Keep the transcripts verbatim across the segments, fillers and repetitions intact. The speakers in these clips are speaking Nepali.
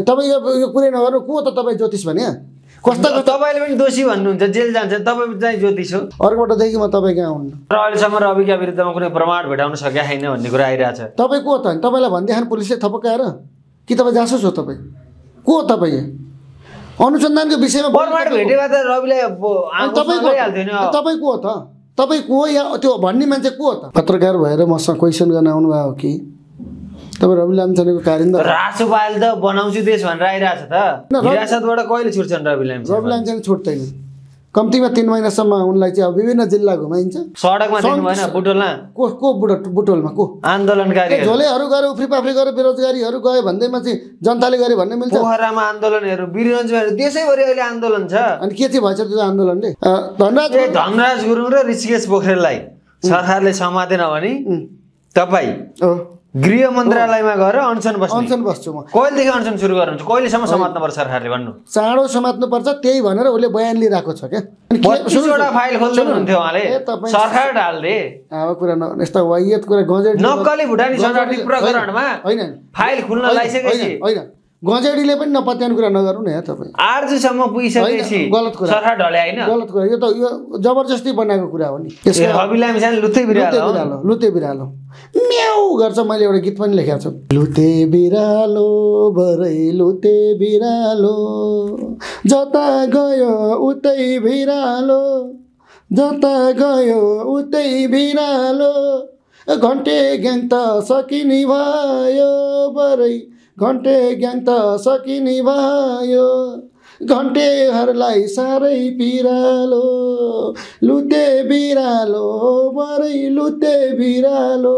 तपाईं यो कुरै नगर्नु, को त तपाई ज्योतिष भने कस्तो कस्तो तपाईले पनि दोषी भन्नुहुन्छ, जेल जान्छ, तपाई चाहिँ ज्योतिष हो। अर्कोबाट देखि म तपाई कहाँ हुन्न र अहिलेसम्म रविका विरुद्धमा कुनै प्रमाण भेटाउन सकेको छैन भन्ने कुरा आइरहेछ। तपाई को त तपाईलाई भन्दिखान पुलिसले थपकाएर कि तपाई जासुस हो? तपाई को? तपाई अनुसन्धानको विषयमा प्रमाण भेटेमा त रविलाई तपाई गरिहाल्दैन। तपाई को त? तपाई को या त्यो भन्ने मान्छे को त? पत्रकार भएर मसँग क्वेशन गर्न आउनु भयो कि तपाईं रवि लामिछानेको कारिन्दा? रासोपाल त बनाउँछु देश भनेर आइरहेछ त, हिरासतबाट कहिले छुट्छन् रवि लामिछाने? रवि लामिछाने छुट्दैन, कम्तीमा तीन महिनासम्म उनलाई चाहिँ अब विभिन्न जिल्ला घुमाइन्छ। सडकमा देख्नु भएन? बुटोलमा को को बुट बुटोलमा को आन्दोलनकारी झोलेहरू गरे, उफ्रीपाफ्री गरे, बेरोजगारीहरू गए भन्दैमा चाहिँ जनताले गरे भन्ने मिल्छ? पोखरामा आन्दोलनहरू, वीरगन्जमा, देशैभरि अहिले आन्दोलन छ। अनि के चाहिँ भन्छ त्यो आन्दोलनले? धनराज धनराज गुरुङ र ऋषिकेश पोखरेललाई सरकारले समातेन भने तपाईँ गृह मन्त्रालयमा गएर अनसन बस्नु? अनसन बस्छु म। कहिलेदेखि अनसन सुरु गर्नुहुन्छ? कहिलेसम्म समात्नुपर्छ सरकारले भन्नु? चाँडो समात्नुपर्छ त्यही भनेर उसले बयान लिइरहेको छ क्या। पच्चीसवटा फाइल खोल्दै हुनुहुन्थ्यो उहाँले, सरकार ढाल्दे अब कुरा न यस्ता वायत कुरा गजेडी नक्कली भुटानी शरणार्थी प्रकरणमा हैन फाइल खुल्न लागिसकेपछि हैन गजेडीले पनि नपत्याउने कुरा नगरौँ न यार। तपाईँ आर्जसम्म पुगिसकेपछि गलत कुरा सरकार ढले हैन गलत कुरा, यो त यो जबरजस्ती बनाएको कुरा हो नि। यसको रवि लामिछाने लुते बिरालो लुते बिरालो म्याउ गर्छ। मैले एउटा गीत पनि लेखेको छु, लुते बिरालो भरै लुते बिरालो जता गयो उतै बिरालो जता गयो उतै बिरालो घन्टे ग्याङ त सकिने भयो भरै घन्टे ग्याङ त सकिने भयो घन्टेहरूलाई साह्रै बिरालो लुते बिरालो बरै लुते बिरालो।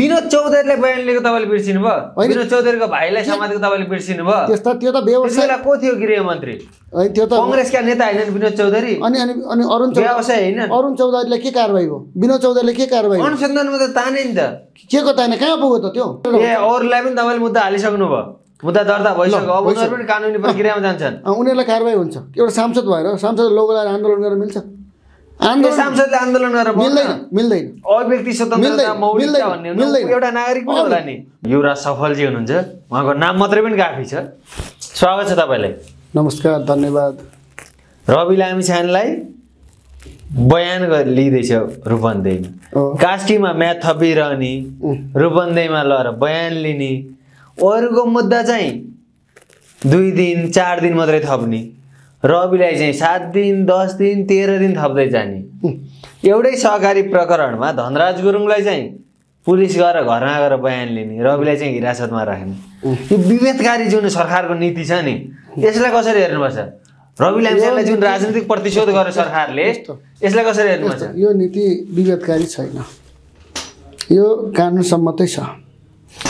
विनोद चौधरीले बयान लिएको तपाईँले बिर्सिनु भयो? विनोद चौधरीको भाइलाई समातेको तपाईँले बिर्सिनु भयो? त्यस्ता त्यो त व्यवसाय को थियो गृहमन्त्री? त्यो त कङ्ग्रेसका नेता हैनन् विनोद चौधरी? अनि अनि अनि अरुण चौधरी व्यवसाय हैन? अरुण चौधरीले के कारबाही भयो? विनोद चौधरीले के कारबाही? अनुसन्धानमा त ताने नि त, के को ताने? कहाँ पुग्यो त त्यो? ए अरूलाई पनि तपाईँले मुद्दा हालिसक्नु भयो, मुद्दा दर्ता भइसक्यो, अब उनीहरू पनि कानुनी प्रक्रियामा जान्छन्, उनीहरूलाई कारबाही हुन्छ। एउटा सांसद भएर सांसद लोगोलाई आन्दोलन गर्न मिल्छ? आन्दोलन सांसदले आन्दोलन गरेर मिल्दैन मिल्दैन। अभिव्यक्ति स्वतन्त्रता मौलिकता भन्ने हुन्छ, एउटा नागरिक पनि होला नि। युवराज सफलजी हुनुहुन्छ, उहाँको नाम मात्रै पनि काफी छ। स्वागत छ तपाईँलाई। नमस्कार, धन्यवाद। रवि लामिछानेलाई बयान लिँदैछ रूपन्देहीमा, कास्कीमा म्याच थपिरहने, रूपन्देहीमा लगेर बयान लिने, अरूको मुद्दा चाहिँ दुई दिन चार दिन मात्रै थप्ने, रविलाई चाहिँ सात दिन दस दिन तेह्र दिन थप्दै जाने। एउटै सहकारी प्रकरणमा धनराज गुरुङलाई चाहिँ पुलिस गएर घरमा गएर बयान लिने, रविलाई चाहिँ हिरासतमा राख्ने, यो विभेदकारी जुन सरकारको नीति छ नि यसलाई कसरी हेर्नुपर्छ? रवि लामिछानेलाई जुन राजनीतिक प्रतिशोध गर्यो सरकारले यसलाई कसरी हेर्नुपर्छ? यो नीति विभेदकारी छैन, यो कानुन सम्मतै छ।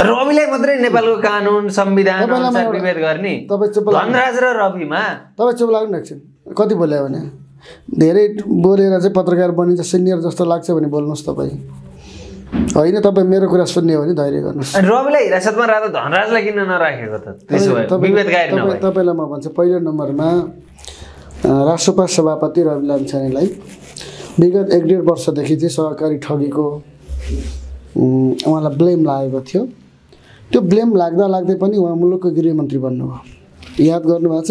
रविलाई मात्रै नेपालको कानुन संविधान विभेद गर्ने? धनराज र रविमा तपाईँ चुप लाग्नु एकछिन, कति बोल्यो भने? धेरै बोलेर चाहिँ पत्रकार बनिन्छ सिनियर जस्तो लाग्छ भने बोल्नुहोस् तपाईँ, होइन? तपाईँ मेरो कुरा सुन्ने हो भने धैर्य गर्नुहोस्। रविलाई हिरासतमा राख्दा धनराजलाई किन नराखेको त? त्यसो भए विभेदकारी नभए तपाईँलाई म भन्छु, पहिलो नम्बरमा राष्ट्रपा सभापति रवि लामिछानेलाई विगत एक डेढ वर्षदेखि चाहिँ सहकारी ठगीको उहाँलाई ब्लेम लागेको थियो। त्यो ब्लेम लाग्दा लाग्दै पनि उहाँ मुलुकको गृहमन्त्री बन्नुभयो। याद गर्नुभएको छ?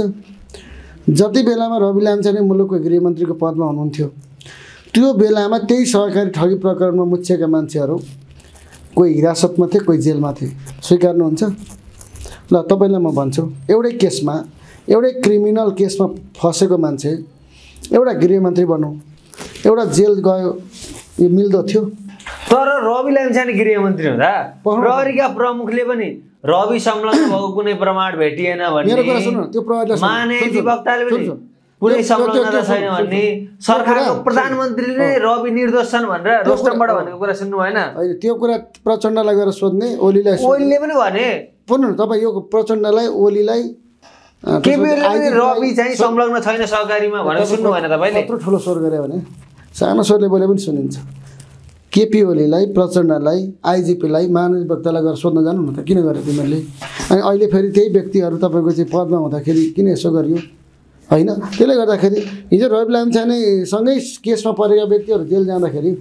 जति बेलामा रवि लामिछाने मुलुकको गृहमन्त्रीको पदमा हुनुहुन्थ्यो त्यो बेलामा त्यही सहकारी ठगी प्रकरणमा मुछेका मान्छेहरू कोही हिरासतमा थिए, कोही जेलमा थिए। स्वीकार्नुहुन्छ? ल तपाईँलाई म भन्छु, एउटै केसमा एउटै क्रिमिनल केसमा फँसेको मान्छे एउटा गृहमन्त्री बन्यो, एउटा जेल गयो, यो मिल्दो थियो? तर रवि लामिछाने गृहमन्त्री हुँदा प्रहरीका प्रमुखले पनि रवि संलग्न भएको कुनै प्रमाण भेटिएन भन्ने, अधिवक्ताले पनि कुनै संलग्नता छैन भन्ने, सरकारको प्रधानमन्त्रीले नै रवि निर्दोष छन् भनेर रोस्टमबाट भनेको कुरा सुन्नु भएन? त्यो कुरा प्रचण्डलाई गएर सोध्ने, ओलीलाई ओलीले पनि भने पुनः तपाईँ यो प्रचण्डलाई ओलीलाई केपीले रवि चाहिँ संलग्न छैन सहकारीमा भनेर सुन्नु भएन तपाईँले? यत्रो ठुलो स्वर गरे भने सानो स्वरले बोले पनि सुनिन्छ। केपी ओलीलाई, प्रचण्डलाई, आइजिपीलाई, महाधिवक्तालाई गएर सोध्न जानु न त, किन गऱ्यो तिमीहरूले? अनि अहिले फेरि त्यही व्यक्तिहरू तपाईँको चाहिँ पदमा हुँदाखेरि किन यसो गरियो? होइन, त्यसले गर्दाखेरि हिजो रवि लामिछानेसँगै केसमा परेका व्यक्तिहरू जेल जाँदाखेरि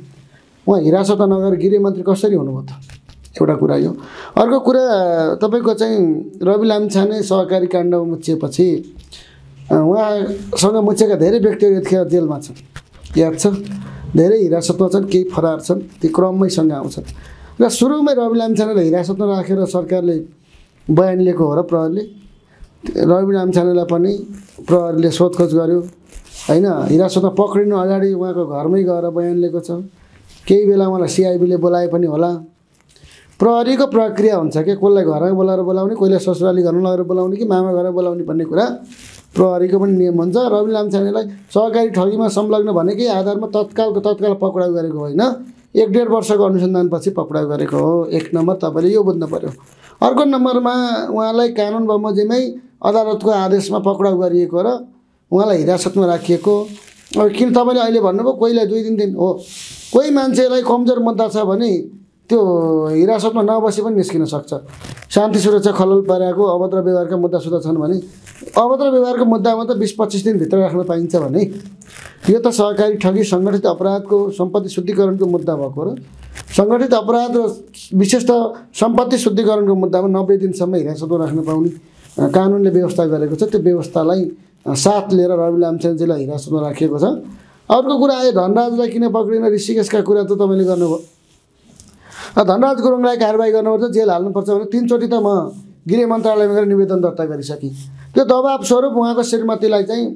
उहाँ हिरासत नगरेर गृहमन्त्री कसरी हुनुभयो त? एउटा कुरा यो। अर्को कुरा तपाईको चाहिँ रवि लामिछाने सहकारी काण्डमा मुछिएपछि उहाँसँग मुछेका धेरै व्यक्तिहरू यतिखेर जेलमा छन्, याद छ, धेरै हिरासतमा छन्, केही फरार छन्, ती क्रमैसँग आउँछन्। र सुरुमै रवि लामिछानेलाई हिरासतमा राखेर सरकारले बयान लिएको हो र प्रहरीले, रवि लामिछानेलाई पनि प्रहरीले सोधखोज गर्यो हैन, हिरासतमा पक्रिनु अगाडि उहाँको घरमै गएर बयान लिएको छ। केही बेला उहाँलाई सिआइबीले बोलाए पनि होला। प्रहरीको प्रक्रिया हुन्छ के कसलाई घरमा बोलाएर बोलाउने, कसलाई ससुराली घरमा लगेर बोलाउने कि मामा घरमा बोलाउने भन्ने कुरा प्रहरीको पनि नियम हुन्छ। रवि लामिछानेलाई सहकारी ठगीमा संलग्न भनेकै आधारमा तत्कालको तत्काल पक्राउ गरेको होइन, एक डेढ वर्षको अनुसन्धानपछि पक्राउ गरेको हो। एक नम्बर तपाईँले यो बुझ्नु पऱ्यो। अर्को नम्बरमा उहाँलाई कानुन बमोजिमै अदालतको आदेशमा पक्राउ गरिएको र उहाँलाई हिरासतमा राखिएको। अब किन तपाईँले अहिले भन्नुभयो कोहीलाई दुई तिन दिन हो, कोही मान्छेलाई कमजोर मुद्दा छ भने त्यो हिरासतमा नबसे पनि निस्किन सक्छ। शान्ति सुरक्षा खलल परेको अभद्र व्यवहारका मुद्दा सुद्धा छन् भने अभद्र व्यवहारको मुद्दामा त बिस पच्चिस दिनभित्र राख्न पाइन्छ भने यो त सहकारी ठगी सङ्गठित अपराधको सम्पत्ति शुद्धिकरणको मुद्दा भएको र सङ्गठित अपराध र विशेषतः सम्पत्ति शुद्धिकरणको मुद्दामा नब्बे दिनसम्म हिरासतमा राख्न पाउने कानुनले व्यवस्था गरेको छ। त्यो व्यवस्थालाई साथ लिएर रवि लामिछानेलाई हिरासतमा राखिएको छ। अर्को कुरा आयो धनराजलाई किन पक्रिन ऋषिकेशका कुरा त तपाईँले गर्नुभयो। धनराज गुरुङलाई कारवाही गर्नुपर्छ, जेल हाल्नुपर्छ भने तिनचोटि त म गृह मन्त्रालयमा गएर निवेदन दर्ता गरिसकेँ। त्यो दबाब स्वरूप उहाँको श्रीमतीलाई चाहिँ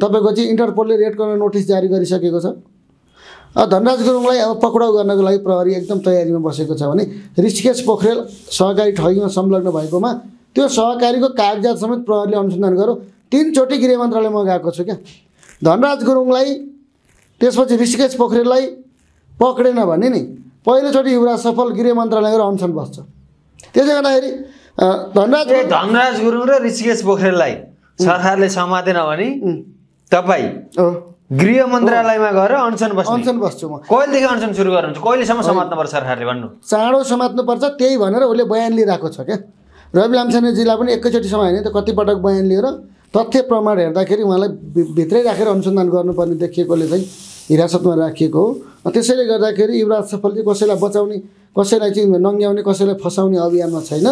तपाईँको चाहिँ इन्टरपोलले रेड गर्न नोटिस जारी गरिसकेको छ। धनराज गुरुङलाई अब पक्राउ गर्नको लागि प्रहरी एकदम तयारीमा बसेको छ भने ऋषिकेश पोखरेल सहकारी ठगीमा संलग्न भएकोमा त्यो सहकारीको कागजात समेत प्रहरीले अनुसन्धान गर्यो। तीनचोटि गृह मन्त्रालयमा गएको छु क्या। धनराज गुरुङलाई त्यसपछि ऋषिकेश पोखरेललाई पक्रेन भने नि पहिलोचोटि युवराज सफल गृह मन्त्रालय गएर अनसन बस्छ। त्यसले गर्दाखेरि धनराज धनराज गुरुङ र ऋषिकेश पोखरेललाई सरकारले समातेन भने तपाईँ गृह मन्त्रालयमा गएर अनसन बस्छ। अनसन बस्छु म। कहिलेदेखि अनसन सुरु गर्नुहुन्छ, कहिलेसम्म समात्नुपर्छ सरकारले भन्नु, चाँडो समात्नुपर्छ त्यही भनेर उसले बयान लिइरहेको छ क्या। रवि लामिछानेजीलाई पनि एकैचोटि समय होइन त कतिपटक बयान लिएर तथ्य प्रमाण हेर्दाखेरि उहाँलाई भित्रै राखेर अनुसन्धान गर्नुपर्ने देखिएकोले चाहिँ हिरासतमा राखिएको हो। त्यसैले गर्दाखेरि युवराज सफलले कसैलाई बचाउने, कसैलाई चाहिँ नङ्ग्याउने, कसैलाई फसाउने अभियानमा छैन।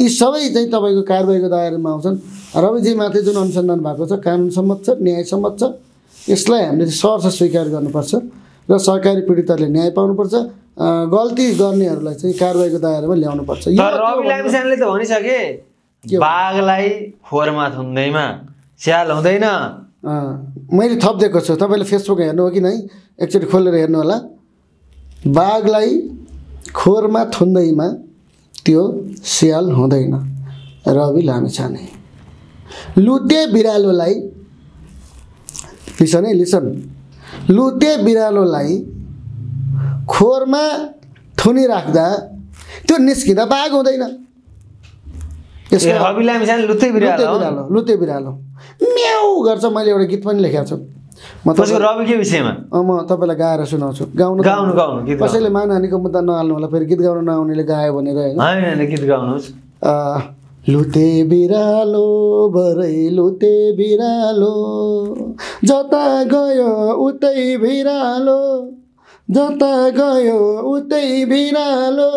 यी सबै चाहिँ तपाईँको कारबाहीको दायरामा आउँछन्। रविजीमाथि जुन अनुसन्धान भएको छ कानुनसम्मत छ, न्यायसम्मत छ। यसलाई हामीले सहर्ष स्वीकार गर्नुपर्छ र सहकारी पीडितहरूले न्याय पाउनुपर्छ, गल्ती गर्नेहरूलाई चाहिँ कारबाहीको दायरामा ल्याउनुपर्छ। रवि लामिछानेले त भनिसके बाघलाई फोहोरमा थुन्दैमा स्याल हुँदैन। मैले थपिदिएको छु, तपाईँले फेसबुक हेर्नु हो कि नै एकचोटि खोलेर हेर्नु होला। बाघलाई खोरमा थुन्दैमा त्यो स्याल हुँदैन। रवि लामिछाने लुटे बिरालोलाई लिसन है लिसन लुटे बिरालोलाई खोरमा थुनिराख्दा त्यो निस्किँदा बाघ हुँदैन। रवि लामिछाने लुते बिरालो लुते बिरालो म्याउ गर्छ। मैले एउटा गीत पनि लेखेको छु म रविकै विषयमा, म तपाईँलाई गाएर सुनाउँछु। गाउनु गाउनु गाउनु गीत, कसैले मानहानिको मुद्दा नहाल्नु होला, फेरि गीत गाउन नआउनेले गायो भनेर होइन, गीत गाउनुहोस्। लुते बिरालो भरै लुते बिरालो, जता गयो उतै बिरालो, जता गयो उतै बिरालो,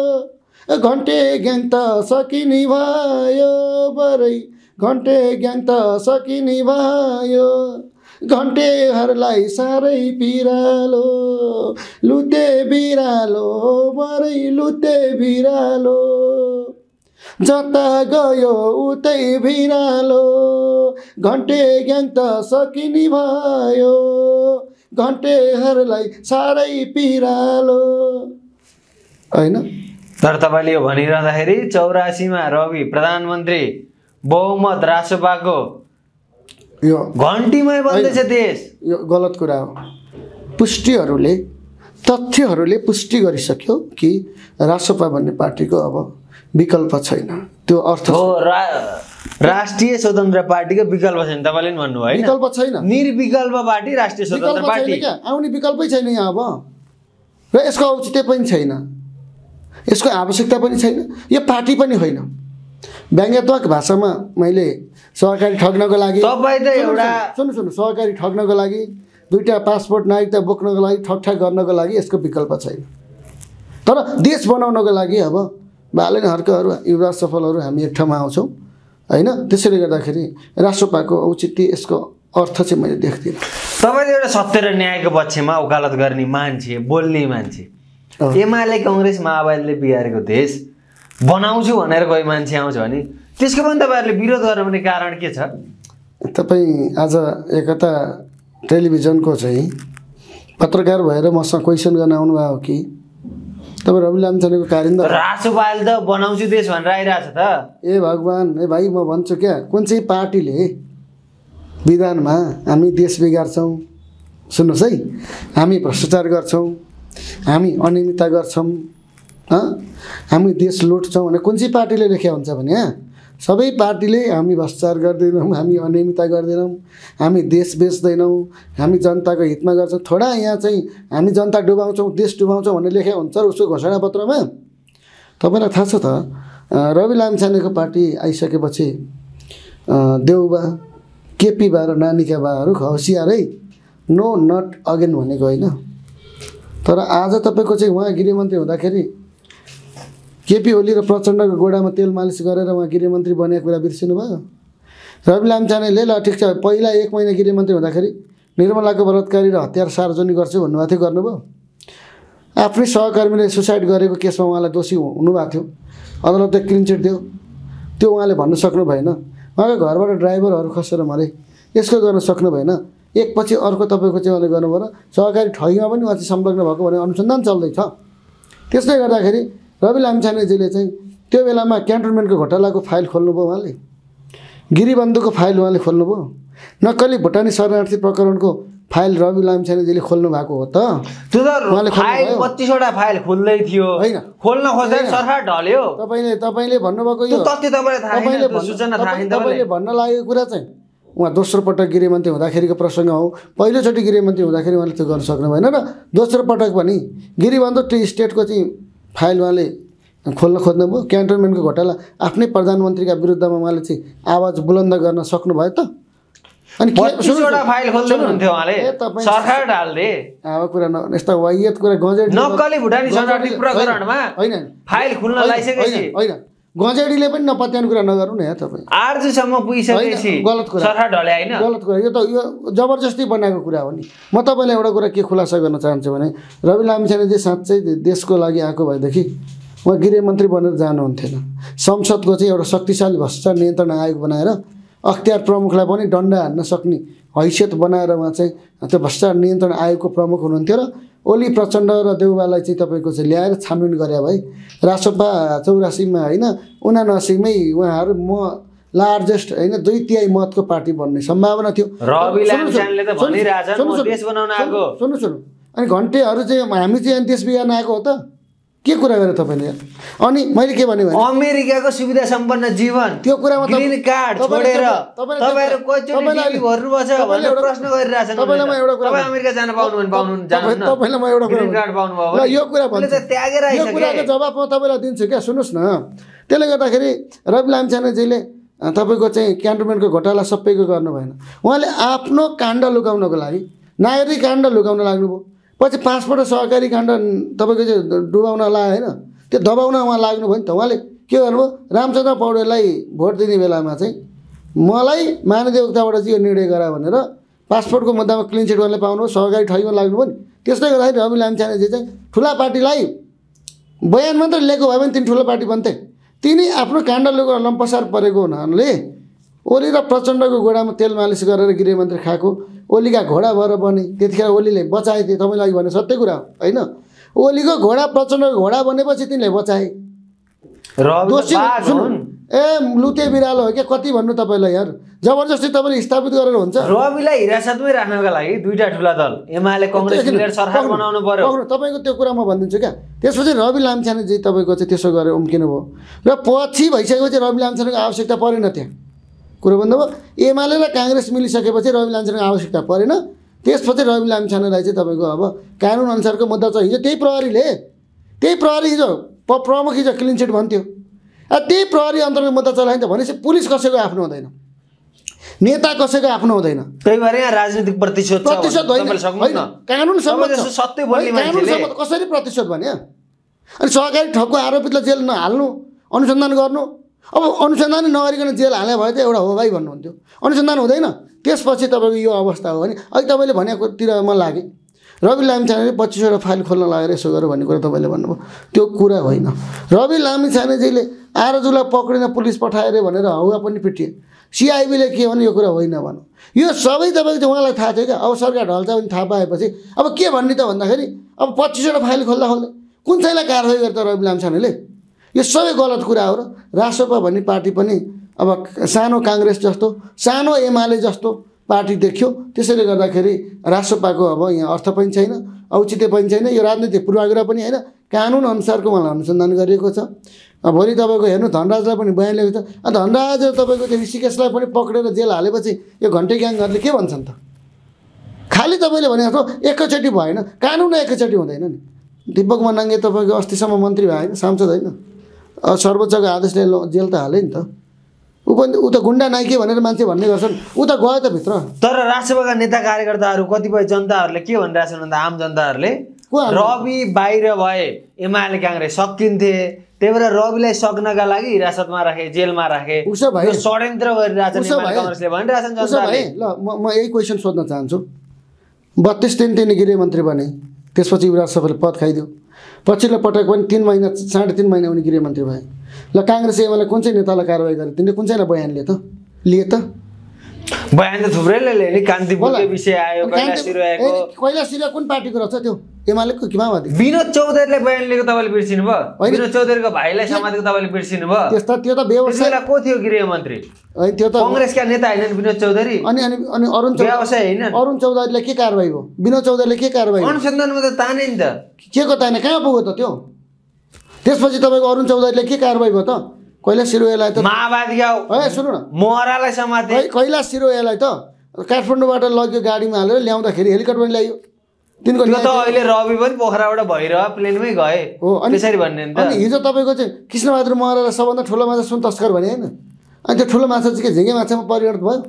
घन्टे ग्याङ त सकिने भयो बरै, घन्टे ग्याङ त सकिने भयो, घन्टेहरूलाई साह्रै बिरालो, लुते बिरालो बरै लुते बिरालो, जता गयो उतै बिरालो, घन्टे ग्याङ त सकिने भयो, घन्टेहरूलाई साह्रै बिरालो होइन। तर तपाईँले यो भनिरहँदाखेरि चौरासीमा रवि प्रधानमन्त्री बहुमत रासोपाको यो घन्टीमै बन्दैछ देश, यो गलत कुरा हो। पुष्टिहरूले तथ्यहरूले पुष्टि गरिसक्यो कि रासोपा भन्ने पार्टीको अब विकल्प छैन। त्यो अर्थ हो रा, राष्ट्रिय स्वतन्त्र पार्टीको विकल्प छैन। तपाईँले पनि भन्नुभयो विकल्प छैन, निर्विकल्प पार्टी राष्ट्रिय स्वतन्त्र पार्टी आउने विकल्पै छैन यहाँ अब, र यसको औचित्य पनि छैन, यसको आवश्यकता पनि छैन। यो पार्टी पनि होइन। व्यङ्ग्यात्मक भाषामा मैले सहकारी ठग्नको लागि तपाईँ त एउटा सुन्नु सुन्नु सहकारी ठग्नको लागि दुईवटा पासपोर्ट नागरिकता बोक्नको लागि ठगठाग गर्नको लागि यसको विकल्प छैन। तर देश बनाउनको लागि अब बालन हर्कहरु युवराज सफलहरु हामी एक ठाउँमा आउँछौं हैन। त्यसैले गर्दाखेरि राष्ट्रपाको औचित्य यसको अर्थ चाहिँ मैले देख्दिन। तपाईले एउटा सत्य र न्यायको पक्षमा वकालत गर्ने मान्छे, बोल्ने मान्छे, एमाले कांग्रेस माओवादीले बिगारेको देश बनाउँछु भनेर कोही मान्छे आउँछ भने त्यसको पनि तपाईहरुले विरोध गर्ने कारण के छ? तपाई आज एकता टेलिभिजनको चाहिँ पत्रकार भएर मसँग क्वेशन गर्न आउनु भयो कि तब रवि लामिछानेको कारिन्दा रासोपाल त बनाउँछु देश भनेर आइराछ त। ए भगवान, ए भाइ, म भन्छु क्या, कुन चाहिँ पार्टीले विधानमा हामी देश बिगार्छौँ? सुन्नुस् है, हामी भ्रष्टाचार गर्छौँ, हामी अनियमितता गर्छौँ, हामी देश लुट्छौँ भने कुन चाहिँ पार्टीले लेख्या हुन्छ भने हैन? सबै पार्टीले हामी भ्रष्टाचार गर्दैनौँ, हामी अनियमितता गर्दैनौँ, हामी देश बेच्दैनौँ, हामी जनताको हितमा गर्छौँ। थोडा यहाँ चाहिँ हामी जनता डुबाउँछौँ, देश डुबाउँछौँ भनेर लेखेको हुन्छ उसको घोषणापत्रमा। तपाईलाई थाहा छ त रवि लामिछानेको पार्टी आइसकेपछि देउबा केपी बा र नानीका बाहरू खौसियारै नो नट अगेन भनेको होइन। तर आज तपाईँको चाहिँ उहाँ गृहमन्त्री हुँदाखेरि केपी ओली र प्रचण्डको गोडामा तेल मालिस गरेर उहाँ गृहमन्त्री बनेको कुरा बिर्सिनु भयो? रवि लामिछानेले ल ठिक छ, पहिला एक महिना गृहमन्त्री हुँदाखेरि निर्मलाको बलात्कारी र हत्यार सार्वजनिक गर्छु भन्नुभएको थियो, गर्नुभयो? आफ्नै सहकर्मीले सुसाइड गरेको केसमा उहाँलाई दोषी हुनुभएको थियो, अदालतले क्लिन चिट दियो, त्यो उहाँले भन्नु सक्नु भएन। उहाँको घरबाट ड्राइभरहरू खसेर मरे, यसको गर्न सक्नु भएन। एकपछि अर्को तपाईँको चाहिँ उहाँले गर्नुभयो र सहकारी ठगीमा पनि उहाँ चाहिँ संलग्न भएको भने अनुसन्धान चल्दैछ। त्यसले गर्दाखेरि रवि लामिछानेजीले चाहिँ त्यो बेलामा क्यान्टोनमेन्टको घोटालाको फाइल खोल्नुभयो, उहाँले गिरिबन्धुको फाइल उहाँले खोल्नुभयो, नक्कली भुटानी शरणार्थी प्रकरणको फाइल रवि लामिछानेजीले खोल्नु भएको हो त? त्यो त उहाँले बत्तीसवटा फाइल खोल्दै थियो हैन, खोल्न खोज्दै सरकार ढल्यो। तपाईले तपाईले भन्नुभएको यो तथ्य तपाईलाई थाहा छैन, तपाईले सूचना थाहा छैन। तपाईले भन्न लागेको कुरा चाहिँ उहाँ दोस्रो पटक गृहमन्त्री हुँदाखेरिको प्रसङ्ग हो, पहिलोचोटि गृहमन्त्री हुँदाखेरि उहाँले त्यो गर्न सक्नु भएन। र दोस्रो पटक पनि गिरिबन्धु टी स्टेटको चाहिँ फाइल उहाँले खोल्न खोज्नुभयो, क्यान्टोनमेन्टको घोटाला आफ्नै प्रधानमन्त्रीका विरुद्धमा उहाँले चाहिँ आवाज बुलन्द गर्न सक्नुभयो त? अनि फाइल खोल्दै हुनुहुन्थ्यो उहाँले, सरकार ढाल्दै अब कुरा न यस्ता वायत कुरा गजेडी नक्कली भुटानी शरणार्थी प्रकरणमा हैन फाइल खुल्न लागिसकेपछि हैन गजेडीले पनि नपत्याउने कुरा नगरौँ न यहाँ। तपाईँ आरजेसम्म पुगिसकेपछि गलत कुरा सरकार ढले हैन, गलत कुरा यो त यो जबरजस्ती बनाएको कुरा हो नि। म तपाईँलाई एउटा कुरा के खुलासा गर्न चाहन्छु भने रवि लामिछानेजी साँच्चै देशको लागि आएको भएदेखि उहाँ गृहमन्त्री बनेर जानुहुन्थेन। संसदको चाहिँ एउटा शक्तिशाली भ्रष्टाचार नियन्त्रण आयोग बनाएर अख्तियार प्रमुखलाई पनि डन्डा हान्न सक्ने हैसियत बनाएर उहाँ चाहिँ त्यो भ्रष्टाचार नियन्त्रण आयोगको प्रमुख हुनुहुन्थ्यो। र ओली, प्रचण्ड र देउबालाई चाहिँ तपाईँको चाहिँ ल्याएर छानबिन गरे भए रासोपा चौरासीमा होइन उनासीमै उहाँहरू म लार्जेस्ट होइन दुई तिहाई मतको पार्टी बन्ने सम्भावना थियो। सुन्नु सुन्नु अनि घन्टेहरू चाहिँ हामी चाहिँ देश बिगार्न आएको हो त? के कुरा गरेँ तपाईँले? अनि मैले के भने अमेरिकाको सुविधा सम्पन्न जीवन त्यो कुरामा ग्रीन कार्ड छोडेर तपाईहरु कोइचोटी भर्नु भछ भन्ने प्रश्न गरिराछन्। तपाईलाई म एउटा कुरा, तपाई अमेरिका जान पाउनु भने पाउनु जान्न, तपाईलाई म एउटा कुरा ग्रीन कार्ड पाउनु भयो यो कुरा भन्छु, त्यागेर आइसके यो कुराको जवाफ म तपाईलाई दिन्छु के। सुन्नुस् न, त्यसले गर्दाखेरि रवि लामिछानेजीले तपाईको चाहिँ क्यान्टोनमेन्टको घोटाला सबैको गर्नु भएन। उहाँले आफ्नो काण्ड लुकाउनको लागि नागरिक काण्ड लुकाउन लाग्नुभयो, पछि पाँचपल्ट सहकारी काण्ड तपाईँको चाहिँ डुबाउन ला होइन त्यो दबाउन उहाँ लाग्नु भयो नि त। उहाँले के गर्नुभयो? रामचन्द्र पौडेललाई भोट दिने बेलामा चाहिँ मलाई महाधिवक्ताबाट चाहिँ यो निर्णय गरा भनेर पासपोर्टको मुद्दामा क्लिन चिट गर्नलाई पाउनु भयो, सहकारी ठगीमा लाग्नुभयो नि। त्यस्तै गर्दाखेरि रवि लामिछानेजी चाहिँ ठुला पार्टीलाई बयान मात्र लिएको भए पनि तिनी ठुलो पार्टी बन्थे। तिनी आफ्नो काण्ड लोक लम्पसार परेको हुनाले ओली र प्रचण्डको गोडामा तेल मालिस गरेर गृहमन्त्री खाएको, ओलीका घोडा भएर बने, त्यतिखेर ओलीले बचाए थिए। तपाईँलाई भने सत्य कुरा होइन, ओलीको घोडा प्रचण्डको घोडा बनेपछि तिनले बचाए। दोषी ए लुते बिरालो हो क्या, कति भन्नु तपाईँलाई यार, जबरजस्ती तपाईँले स्थापित गरेर हुन्छ। रविलाई हिरासतमै राख्नका लागि दुईटा ठुला दल एमाले कांग्रेस मिलेर सरकार बनाउनु पर्यो। तपाईँको त्यो कुरा म भन्दिन्छु क्या। त्यसपछि रवि लामिछानेजी तपाईँको चाहिँ त्यसो गरेर उम्किनु भयो र पछि भइसकेपछि रवि लामिछानेजीको आवश्यकता परेन त्यहाँ। कुरो भन्नुभयो एमाले र काङ्ग्रेस मिलिसकेपछि रवि लामिछानेको आवश्यकता परेन। त्यसपछि रवि लामिछानेलाई चाहिँ तपाईँको अब कानुनअनुसारको मुद्दा छ। हिजो त्यही प्रहरीले त्यही प्रहरी हिजो प्रमुख हिजो क्लिन चिट भन्थ्यो, त्यही प्रहरी अन्तर्गत मुद्दा चलाइन्छ भनेपछि पुलिस कसैको आफ्नो हुँदैन, नेता कसैको आफ्नो हुँदैन। त्यही भएर यहाँ राजनीतिक प्रतिशोध प्रतिशोध होइन, कानुन सम्मत, कानुन सम्मत कसरी प्रतिशोध भने अनि सहकारी ठगको आरोपितलाई जेल नहाल्नु, अनुसन्धान गर्नु। अब अनुसन्धान नगरिकन जेल हाल्ने भए त एउटा हो भाइ भन्नुहुन्थ्यो, अनुसन्धान हुँदैन। त्यसपछि तपाईँको यो अवस्था हो भने अहिले तपाईँले भनेकोतिर म लागे रवि लामिछानेले पच्चीसवटा फाइल खोल्न लागेर यसो गर भन्ने कुरा तपाईँले भन्नुभयो, त्यो कुरा होइन। रवि लामिछानेजीले आरजुलाई पक्रिन पुलिस पठाएर भनेर हौवा पनि पिटिए, सिआइबीले के भन्यो यो कुरा होइन भनौँ। यो सबै तपाईँको उहाँलाई थाहा थियो क्या। अब सरकार ढल्छ भने थाहा पाएपछि अब के भन्ने त भन्दाखेरि अब पच्चीसवटा फाइल खोल्दा खोल्दै कुन चाहिँलाई कारवाही गर्छ रवि लामिछानेले? यो सबै गलत कुरा हो। र रासोपा भन्ने पार्टी पनि अब सानो काङ्ग्रेस जस्तो, सानो एमाले जस्तो पार्टी देखियो। त्यसैले गर्दाखेरि रासोपाको अब यहाँ अर्थ पनि छैन, औचित्य पनि छैन, यो राजनीतिक पूर्वाग्रह पनि होइन। कानुन अनुसारको उहाँलाई अनुसन्धान गरिएको छ। भोलि तपाईँको हेर्नु धनराजलाई पनि बयान लिएको छ। धनराज तपाईँको त्यो ऋषिकेशलाई पनि पक्रेर जेल हालेपछि यो घन्टे ग्याङहरूले के भन्छन् त? खालि तपाईँले भने जस्तो एकैचोटि भएन, कानुन एकैचोटि हुँदैन नि। दिपक मनाङ्गे तपाईँको अस्तिसम्म मन्त्री भएन, सांसद होइन, सर्वोच्चको आदेशले जेल त हाल्यो नि त। ऊ पनि ऊ त गुन्डा नाइके भनेर मान्छे भन्ने गर्छन्, ऊ त गयो त भित्र। तर राष्ट्रपतिका नेता कार्यकर्ताहरू कतिपय जनताहरूले के भनिरहेछन् भन्दा आम जनताहरूले रवि बाहिर भए एमाले काङ्ग्रेस सकिन्थे, त्यही भएर रविलाई सक्नका लागि हिरासतमा राखे, जेलमा राखे, षड्यन्त्र गरिरहेछन्। ल म यही क्वेसन सोध्न चाहन्छु। बत्तीस दिन तिनी गृहमन्त्री बने, त्यसपछि युवराज सफलले पद खाइदियो। पछिल्लो पटक पनि तीन महिना साढे तीन महिना उनी गृहमन्त्री भए। ल काङ्ग्रेस एमाले कुन चाहिँ नेतालाई कारवाही गरे? तिनले कुन चाहिँलाई बयान लिए त? लिए त बयान त थुप्रैले लिए नि। कान्तिपुरको विषय आयो, कैलाश सिरुवाको, कैलाश सिरुवा कुन पार्टीको रहेछ त्यो? एमालेको कि माओवादी? विनोद चौधरीले बयान लिएको तपाईँले बिर्सिनु भयो? विनोद चौधरीको भाइलाई समातेको तपाईँले बिर्सिनु भयो? त्यस्ता त्यो त व्यवसाय को थियो गृहमन्त्री? अनि त्यो त काङ्ग्रेसका नेता हैनन् विनोद चौधरी? अनि अनि अनि अरुण चौधरी व्यवसाय हैन? अरुण चौधरीलाई के कारबाही हो? विनोद चौधरीले के कारबाही हो? अनुसन्धानमा त ताने नि त, के को ताने? कहाँ पुग्यो त त्यो? त्यसपछि तपाईँको अरुण चौधरीले के कारबाही भयो त? कैलाश सिरुवालाई त माओवादीका ए सुन्नु न मोहरालाई समाते। कैलाश सिरुवालाई त काठमाडौँबाट लग्यो गाडीमा हालेर, ल्याउँदाखेरि हेलिकप्टरमा ल्यायो। तिनको त अहिले रवि पनि पोखराबाट भएर प्लेनमै गए हो त्यसरी भन्ने नि त। अनि हिजो तपाईँको चाहिँ कृष्णबहादुर महरालाई सबभन्दा ठुलो माछा सुन तस्कर भने हैन? अनि त्यो ठुलो माछा चाहिँ के झिँगे माछामा परिवर्तित भयो?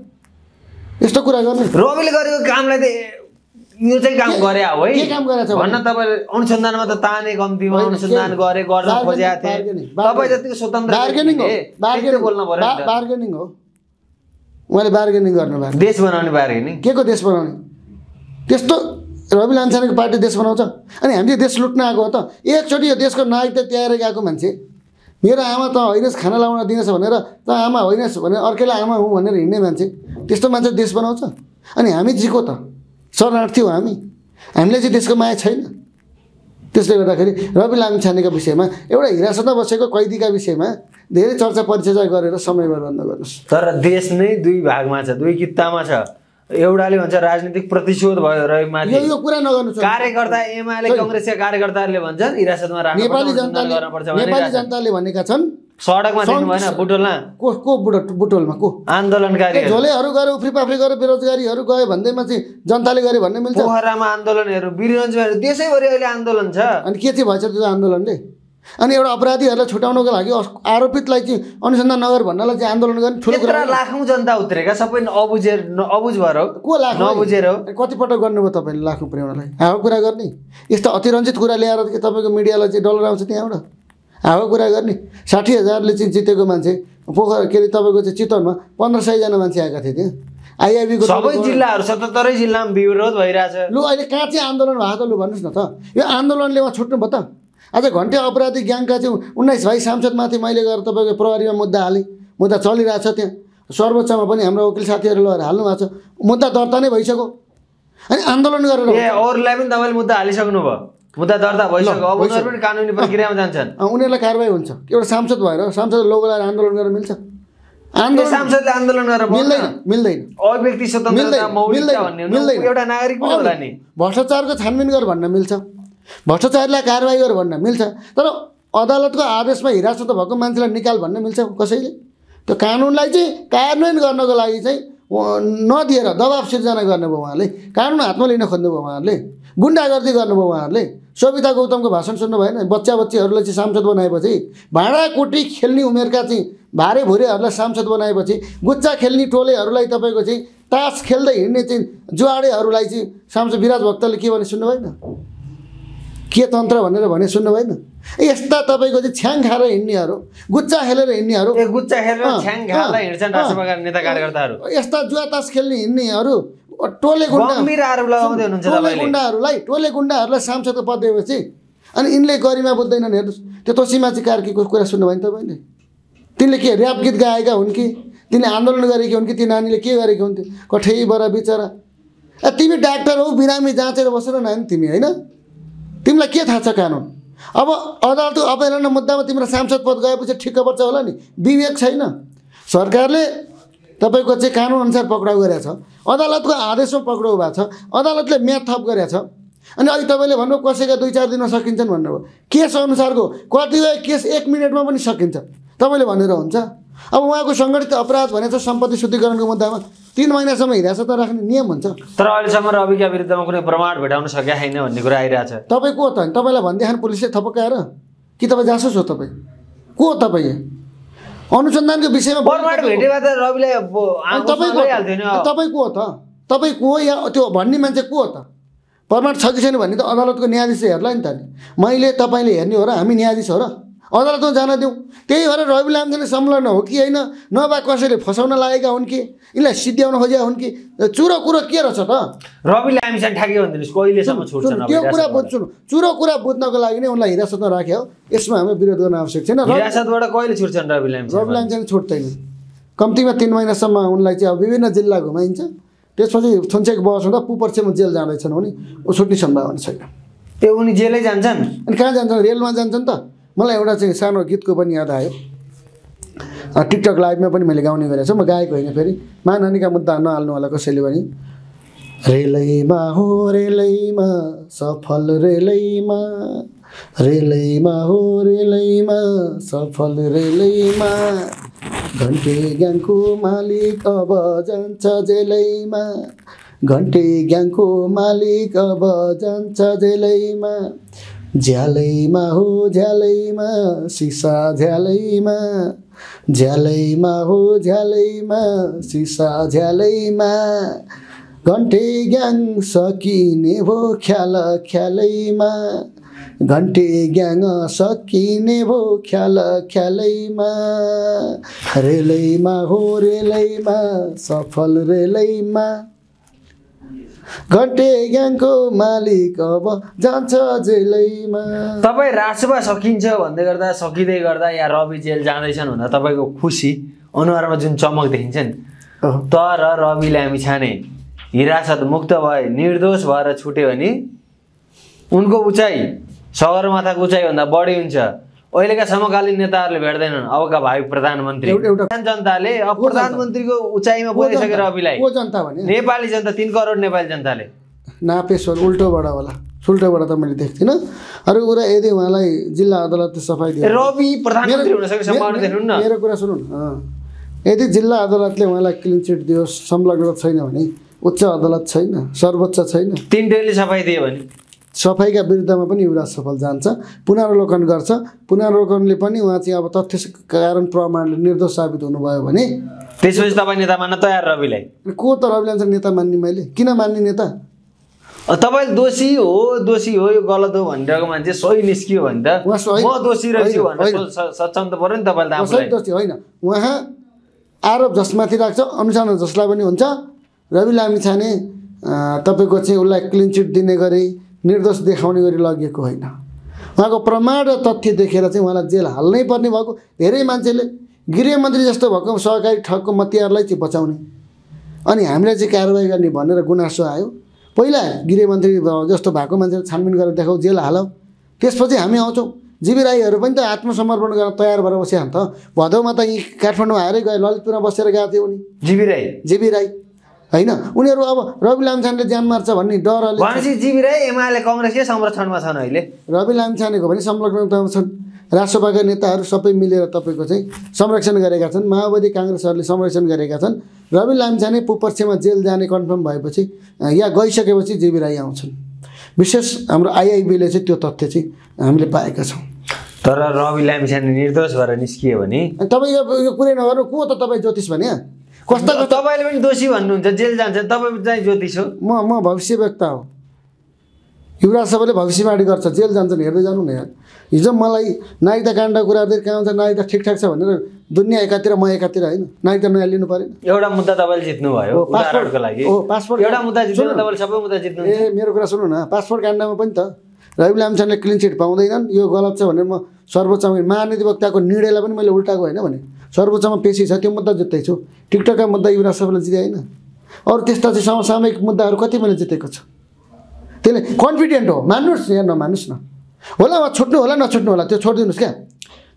यस्तो कुरा गर्नु। रविले गरेको कामलाई त यो चाहिँ काम गरे हो है, के काम गरेछ भन्न तपाईँले? अनुसन्धानमा त ताने कम्तीमा अनुसन्धान गरे, गर्न खोजेको थिए। तपाई जतिको स्वतन्त्र बार्गेनिङ हो, बार्गेनिङ बोल्न पर्यो नि। बार्गेनिङ हो, उहाँले बार्गेनिङ गर्नुभयो। देश बनाउने बार्गेनिङ, के को देश बनाउने? त्यस्तो रवि लामिछानेको पार्टी देश बनाउँछ? अनि हामीले देश लुट्न आएको हो त? एकचोटि यो देशको नागरिकता त्याएर गएको मान्छे, मेरो आमा त होइनस् खाना लाउन दिनेछ भनेर, त आमा होइनस् भनेर अर्कैलाई आमा हुँ भनेर हिँड्ने मान्छे, त्यस्तो मान्छे देश बनाउँछ? अनि हामी जिको त शरणार्थी हो, हामी हामीलाई चाहिँ देशको माया छैन। त्यसले गर्दाखेरि रवि लामिछानेको विषयमा, एउटा हिरासतमा बसेको कैदीका विषयमा धेरै चर्चा परिचर्चा गरेर समय बर्बाद नगर्नुहोस्। तर देश नै दुई भागमा छ, दुई कितामा छ। एउटाले भन्छ राजनीतिक प्रतिशोध भयो रविमाथि, यो कुरा नगर्नु। कार्यकर्ता एमाले काङ्ग्रेसका कार्यकर्ताहरूले भन्छन् हिरासतमा राख्नु, नेपाली जनताले गर्नुपर्छ भने नेपाली जनताले भनेका छन्। सडकमा दिनु भएन, बुटोलमा को को बुटोलमा को आन्दोलनकारी झोलेहरू गरे, उफ्रीपाफ्री गरे, बेरोजगारीहरू गयो भन्दैमा चाहिँ जनताले गरे भन्ने मिल्छ? पोखरामा आन्दोलनहरू, वीरगन्जमा, देशैभरि अहिले आन्दोलन छ। अनि के चाहिँ भएछ त्यो आन्दोलनले? अनि एउटा अपराधीहरूलाई छुटाउनको लागि, आरोपितलाई चाहिँ अनुसन्धान नगर भन्नलाई चाहिँ आन्दोलन गर्ने ठुलो कुरा। लाखौँ जनता उत्रेका, सबै अबुझेर अबुझ भएर हो, को लाख नबुझेर हो? कतिपटक गर्नुभयो तपाईँले लाखौँ पुर्याउनलाई? हावा कुरा गर्ने, यस्तो अतिरञ्जित कुरा ल्याएर कि तपाईँको मिडियालाई चाहिँ डलराउँछ त्यहाँबाट, हावा कुरा गर्ने। साठी हजारले चाहिँ जितेको मान्छे पोखरा के अरे तपाईँको चाहिँ चितवनमा पन्ध्र सयजना मान्छे आएका थिए। त्यहाँ आइआइबीको सबै जिल्लाहरू सतहत्तरै जिल्लामा विरोध भइरहेछ। लु अहिले कहाँ चाहिँ आन्दोलन भएको त? लु भन्नुहोस् न त, यो आन्दोलनले उहाँ छुट्नु भयो त? आज घन्टे अपराधी ग्याङका चाहिँ उन्नाइस भाइ सांसदमाथि मैले गएर तपाईँको प्रहरीमा मुद्दा हालेँ, मुद्दा चलिरहेछ। त्यहाँ सर्वोच्चमा पनि हाम्रो वकिल साथीहरू लगेर हाल्नु भएको छ, मुद्दा दर्ता नै भइसक्यो। अनि आन्दोलन गरेर अरूलाई पनि तपाईँले मुद्दा हालिसक्नु भयो, मुद्दा दर्ता भइसक्यो, अब उनीहरू पनि कानुनी प्रक्रियामा जान्छन्, उनीहरूलाई कारवाही हुन्छ। एउटा सांसद भएर सांसद लोगो लगाएर आन्दोलन गरेर मिल्छ? आन्दोलन सांसदले आन्दोलन गरेर मिल्दैन, मिल्दैन। अभिव्यक्ति स्वतन्त्रता मौलिकता भन्ने मिल्दैन, एउटा नागरिक पनि होला नि। भ्रष्टाचारको छानबिन गरेर भन्न मिल्छ, भ्रष्टाचारलाई कारवाही गर भन्न मिल्छ, तर अदालतको आदेशमा हिरासत भएको मान्छेलाई निकाल भन्न मिल्छ कसैले? त्यो कानुनलाई चाहिँ कार्यान्वयन गर्नको लागि चाहिँ नदिएर दबाब सिर्जना गर्नुभयो उहाँले, कानुन हातमा लिन खोज्नुभयो उहाँहरूले, गुन्डागर्दी गर्नुभयो उहाँहरूले। सविता गौतमको भाषण सुन्नु भएन? बच्चा बच्चीहरूलाई चाहिँ सांसद बनाएपछि, भाँडाकुटी खेल्ने उमेरका चाहिँ भारे भुरेहरूलाई सांसद बनाएपछि, गुच्चा खेल्ने टोलेहरूलाई, तपाईँको चाहिँ तास खेल्दै हिँड्ने चाहिँ जुवाडेहरूलाई चाहिँ सांसद विराज भक्तले के भने सुन्नु भएन? के तन्त्र भनेर भने सुन्नु भएन? यस्ता तपाईको चाहिँ छ्याङ खाएर हिँड्नेहरू, गुच्चा खेलेर हिँड्नेहरू, ए गुच्चा खेलेर छ्याङ खाएर हिँड्छन् राष्ट्रपतिका नेता कार्यकर्ताहरू, यस्ता जुवा तास खेल्ने हिँड्नेहरू, टोले गुण्डा गम्भीरहरू लगाउँदै हुनुहुन्छ तपाईले, टोले गुण्डाहरूलाई टोले गुण्डाहरूलाई सांसदको पद दिएपछि अनि यिनले गरिमा बुझ्दैनन्। हेर्नुस्, त्यो तोसीमाची कार्कीको कुरा सुन्नु भएन तपाईले? तिनले के र्‍याप गीत गाएका हुन् कि तिनले आन्दोलन गरेकी हुन् कि ती नानीले के गरेकी हुन्? कठै बर बिचरा, तिमी डाक्टर हौ, बिरामी जाँचेर बसेर नानी तिमी होइन, तिमीलाई के थाहा छ कानुन? अब अदालत अवहेलना मुद्दामा तिम्रो सांसद पद गएपछि ठिक्क पर्छ होला नि, विवेक छैन। सरकारले तपाईको चाहिँ कानुनअनुसार पक्राउ गरेछ, अदालतको आदेशमा पक्राउ भएको छ, अदालतले म्याद थप गरेछ। अनि अहिले तपाईँले भन्नु कसैका दुई चार दिनमा सकिन्छन् भन्नुभयो, केस अनुसारको कतिपय केस एक मिनटमा पनि सकिन्छ तपाईँले भनेर हुन्छ। अब उहाँको सङ्गठित अपराध भनेको सम्पत्ति शुद्धिकरणको मुद्दामा तीन महिनासम्म हिरासतमा राख्ने नियम हुन्छ, तर अहिलेसम्म रविका विरुद्धमा कुनै प्रमाण भेटाउन सकेका छैन भन्ने कुरा आइरहेछ। तपाईँ को त? तपाईँलाई भनिदिएन पुलिसले थपकाएर कि तपाईँ जासुस हो? तपाईँ को? तपाईँ अनुसन्धानको विषयमा प्रमाण भेटे भए त रविलाई तपाईँ तपाईँ को त? तपाईँ को या त्यो भन्ने मान्छे को त? प्रमाण छ कि छैन भन्ने त अदालतको न्यायाधीशले हेर्ला नि त नि। मैले तपाईँले हेर्ने हो र? हामी न्यायाधीश हो र? अदालतमा जान दिउँ। त्यही भएर रवि लामिछाने संलग्न हो कि होइन, नभए कसैले फसाउन लागेका हुन् कि यिनलाई सिद्ध्याउन खोजेका हुन् कि? चुरो कुरो के रहेछ त? रवि लामिछाने ठ्याक्यो भनिदिनुहोस्, कहिलेसम्म छुट्छन्? त्यो कुरा बुझ्छौँ, चुरो कुरा बुझ्नको लागि नै उनलाई हिरासतमा राख्यो हो, यसमा हामी विरोध गर्न आवश्यक छैन। हिरासतबाट कहिले छुट्छन् रवि लामिछाने? रवि लामिछाने छुट्दैन, कम्तीमा तीन महिनासम्म उनलाई चाहिँ अब विभिन्न जिल्ला घुमाइन्छ, त्यसपछि छुन्चेको बहस हुँदा पुपर्सेमा जेल जाँदैछन् भने ऊ छुट्ने सम्भावना छैन। त्यो उनी जेलै जान्छन्? अनि कहाँ जान्छन्? रेलमा जान्छन् त। मलाई एउटा चाहिँ सानो गीतको पनि याद आयो, टिकटक लाइभमा पनि मैले गाउने गरेको छु, म गाएको होइन फेरि, मानहानिका मुद्दा नहाल्नु होला कसैले भने। रेलैमा हो रेलैमा सफल, रेलैमा रेलैमा हो रेलैमा सफल, रेलैमा घन्टे ग्याङको मालिक अब जान्छ जेलैमा, घन्टे ग्याङको मालिक अब जान्छ जेलैमा, झ्यालैमा हो झ्यालैमा सिसा झ्यालैमा, झ्यालैमा हो झ्यालैमा सिसा झ्यालैमा, घन्टे ग्याङ सकिने भो ख्याल ख्यालैमा, घन्टे ग्याङ सकिने भो ख्याल ख्यालैमा, रेलैमा हो रेलैमा सफल, रेलैमा घन्टे ग्याङको मालिक अब जान्छ जेलैमा। तपाईँ राष्ट्रपति सकिन्छ भन्दै गर्दा, सकिँदै गर्दा या रवि जेल जाँदैछन् भन्दा तपाईँको खुसी, अनुहारमा जुन चमक देखिन्छ नि, तर रवि लामिछाने हिरासत मुक्त भए, निर्दोष भएर छुट्यो भने उनको उचाइ सगरमाथाको उचाइभन्दा बढी हुन्छ। अहिलेका समकालीन नेताहरूले भेट्दैनन्, अबका भावी प्रधानमन्त्री। जनताले अब प्रधानमन्त्रीको उचाइमा पुगिसके रविलाई, नेपाली जनता, तिन करोड नेपाली जनताले नापेश्वर उल्टोबाट होला, उल्टोबाट त मैले देख्दिनँ। अरू कुरा यदि उहाँलाई जिल्ला अदालतले सफाइ दियो, रवि प्रधानमन्त्री हुन सक्ने सम्भावना देख्नुहुन्न? मेरो कुरा सुन्नु, यदि जिल्ला अदालतले उहाँलाई क्लिन चिट दियोस्, संलग्न छैन भने, उच्च अदालत छैन, सर्वोच्च छैन, तिनटैले सफाइ दियो भने सफाईका विरुद्धमा पनि युवराज सफल जान्छ, पुनरावलोकन गर्छ। पुनरावलोकनले पनि उहाँ चाहिँ अब तथ्य कारण प्रमाणले निर्दोष साबित हुनुभयो भने त्यसपछि तपाईँ नेता मान्न तयार? रविलाई को त? रवि लामिछाने नेता मान्ने? मैले किन मान्ने? नेता तपाईँ दोषी हो, दोषी हो, यो गलत हो भनिरहेको मान्छे सही निस्कियो भने त म दोषी रहेछु भनेर सच्याउनु त पऱ्यो नि तपाईँले। सही दोषी होइन, उहाँ आरोप जसमाथि राख्छ, अनुसन्धान जसलाई पनि हुन्छ। रवि लामिछाने तपाईँको चाहिँ उसलाई क्लिन चिट दिने गरी, निर्दोष देखाउने गरी लगेको होइन, उहाँको प्रमाण र तथ्य देखेर चाहिँ उहाँलाई जेल हाल्नै पर्ने भएको। धेरै मान्छेले गृहमन्त्री जस्तो भएको सहकारी ठगको मतिहरूलाई चाहिँ बचाउने अनि हामीलाई चाहिँ कारवाही गर्ने भनेर गुनासो आयो। पहिला गृहमन्त्री जस्तो भएको मान्छेलाई छानबिन गरेर देखाऊ, जेल हालौ, त्यसपछि हामी आउँछौँ। जीवी राईहरू पनि त आत्मसमर्पण गरेर तयार भएर बस्यो नि त, भदौमा त यहीँ काठमाडौँ आएरै गए, ललितपुरमा बसेर गएको थियो उनी, जीवी राई जीवी राई होइन उनीहरू। अब रवि लामिछानेले जान मार्छ भन्ने डरले भनेपछि जीवी राई एमाले कङ्ग्रेसकै संरक्षणमा छन् अहिले, रवि लामिछानेको पनि संलग्नतामा छन्। राष्ट्रपतिका नेताहरू सबै मिलेर तपाईँको चाहिँ संरक्षण गरेका छन्, माओवादी काङ्ग्रेसहरूले संरक्षण गरेका छन्। रवि लामिछाने पुपक्षमा जेल जाने कन्फर्म भएपछि या गइसकेपछि जीवी राई आउँछन्। विशेष हाम्रो आइआइबीले चाहिँ त्यो तथ्य चाहिँ हामीले पाएका छौँ। तर रवि लामिछाने निर्दोष भएर निस्कियो भने तपाईँ यो कुरै नगर्नु। को त तपाईँ ज्योतिष भने? कस्ता कस्ता तपाईँले पनि दोषी भन्नुहुन्छ, जेल जान्छ, तपाईँ चाहिँ ज्योतिष हो? म म भविष्य वक्ता हो, युवराज सबैले भविष्यवाणी गर्छ जेल जान्छन् हेर्दै जानु न यार। हिजो मलाई नायिका काण्ड कुरा गर्दै के हुन्छ नायिका ठिकठाक छ भनेर दुनिया एकातिर म एकातिर हैन नायिका नयाँ लिनु पर्दैन। एउटा मुद्दा तपाईले जित्नु भयो उदाहरणको लागि। ओ पासपोर्ट एउटा मुद्दा जित्नु तपाईले सबै मुद्दा जित्नु। ए मेरो कुरा सुन्नु न पासपोर्ट काण्डमा पनि त रवि लामिछानेले क्लिन चिट पाउँदैनन् यो गलत छ भनेर म सर्वोच्चमा महाधिवक्ताको निर्णयलाई पनि मैले उल्टाएको हैन भने सर्वोच्चमा पेशी छ त्यो मुद्दा जित्दै छु। टिकटकका मुद्दा युवराज सबैले जिते हैन अरु त्यस्ता चाहिँ समसामयिक मुद्दाहरु कति मैले जितेको छु। त्यसले कन्फिडेन्ट हो मान्नुस् या नमान्नुस् न होला वा छुट्नु होला नछुट्नु होला त्यो छोडिदिनुस् क्या।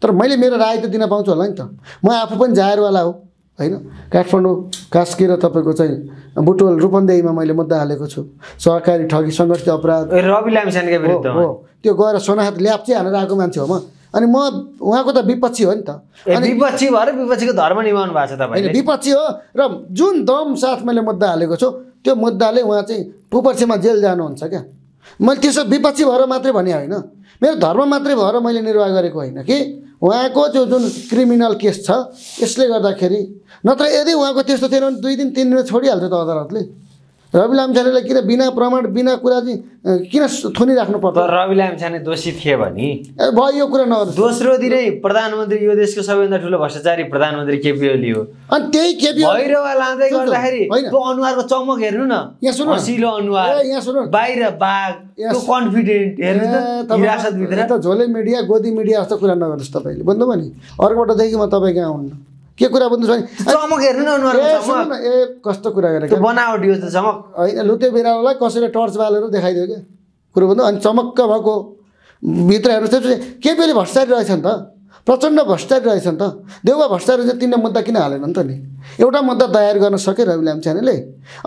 तर मैले मेरो राय त दिन पाउँछु होला नि त। म आफू पनि जाहेरवाला हो हैन। काठमाडौँ कास्की र तपाईको चाहिँ बुटवल रूपन्देहीमा मैले मुद्दा हालेको छु सहकारी ठगी संगठित अपराध रवि लामिछानेका विरुद्धमा त्यो गएर सोनाहात ल्याप्ची हानेर आएको मान्छे हो म। अनि म उहाँको त विपक्षी हो नि त। अनि विपक्षी भएर विपक्षीको धर्म निभाउनु भएको छ तपाईले। विपक्षी हो र जुन दम साथ मैले मुद्दा हालेको छु त्यो मुद्दाले उहाँ चाहिँ टुपर्सेमा जेल जानुहुन्छ क्या। मैले त्यसो विपक्षी भएर मात्रै भने होइन मेरो धर्म मात्रै भएर मैले निर्वाह गरेको होइन कि उहाँको त्यो जुन क्रिमिनल केस छ यसले गर्दाखेरि। नत्र यदि उहाँको त्यस्तो थिएन भने दुई दिन तिन दिनमा छोडिहाल्थ्यो त अदालतले। रवि लामिछानेलाई किन बिना प्रमाण बिना कुरा चाहिँ किन थुनिराख्नु पर्छ। रवि लामिछाने दोषी थिए भने भयो यो कुरा नगर्नु। दोस्रो दिनै प्रधानमन्त्री यो देशको सबैभन्दा ठुलो भ्रष्टाचारी प्रधानमन्त्री केपी ओली हो। अनि त्यही केपी भैरवा लाँदै गर्दाखेरि त्यो अनुहारको चमक हेर्नु न। यहाँ सुन्नु हसिलो अनुहार यहाँ सुन्नु बाहिर बाघ त्यो कन्फिडेन्ट हेर्नु त हिरासतभित्र त झोले मिडिया गोदी मिडिया जस्तो कुरा नगर्नुहोस् तपाईँले बुझ्नु भयो नि। अर्कोपटकदेखि म तपाईँ कहाँ आउनु के कुरा बुझ्नुहोस् चमक हेर्नु न अनुहारमा ए कस्तो कुरा गरेको बनावट यो त चमक हैन। लुते बिरालोलाई कसैले टर्च बालेर देखाइदियो क्या कुरो भन्दा। अनि चमक्क भएको भित्र हेर्नुहोस् के पनि भ्रष्टाचारी रहेछ नि त। प्रचण्ड भ्रष्टाचारी रहेछ नि त। देउवा भ्रष्टाचारी चाहिँ तिनवटा मुद्दा किन हालेन नि त नि। एउटा मुद्दा दायर गर्न सके रवि लामिछानेले।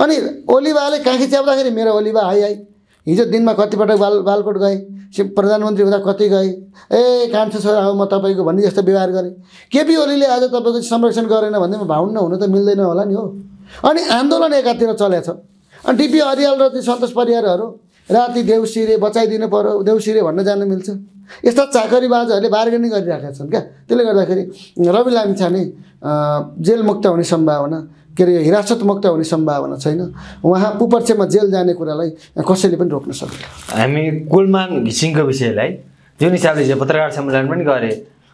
अनि ओलीबाले काखी च्याप्दाखेरि मेरो ओलीबा हाई हाई हिजो दिनमा कतिपटक बाल बालकोट गए प्रधानमन्त्री हुँदा कति गए ए कान्छो छोरा हो म तपाईँको भन्ने जस्तो व्यवहार गरेँ। केपी ओलीले आज तपाईँको संरक्षण गरेन भन्दै म भावुन्न हुनु त मिल्दैन होला नि हो। अनि आन्दोलन एकातिर चलेछ अनि डिपी अर्याल र सन्तोष परियारहरू राति देउसिरे बचाइदिनु पर्यो देउसिरे भन्न जानु मिल्छ। यस्ता चाकरीबाजहरूले बार्गेनिङ गरिरहेका छन् क्या। त्यसले गर्दाखेरि रवि लामिछाने जेल मुक्त हुने सम्भावना के अरे हिरासत मुक्त हुने सम्भावना छैन। उहाँ पुपक्षमा जेल जाने कुरालाई कसैले पनि रोक्न सक्छ। हामी कुलमान घिसिङको विषयलाई जुन हिसाबले हिजो पत्रकार सम्मेलन पनि गरे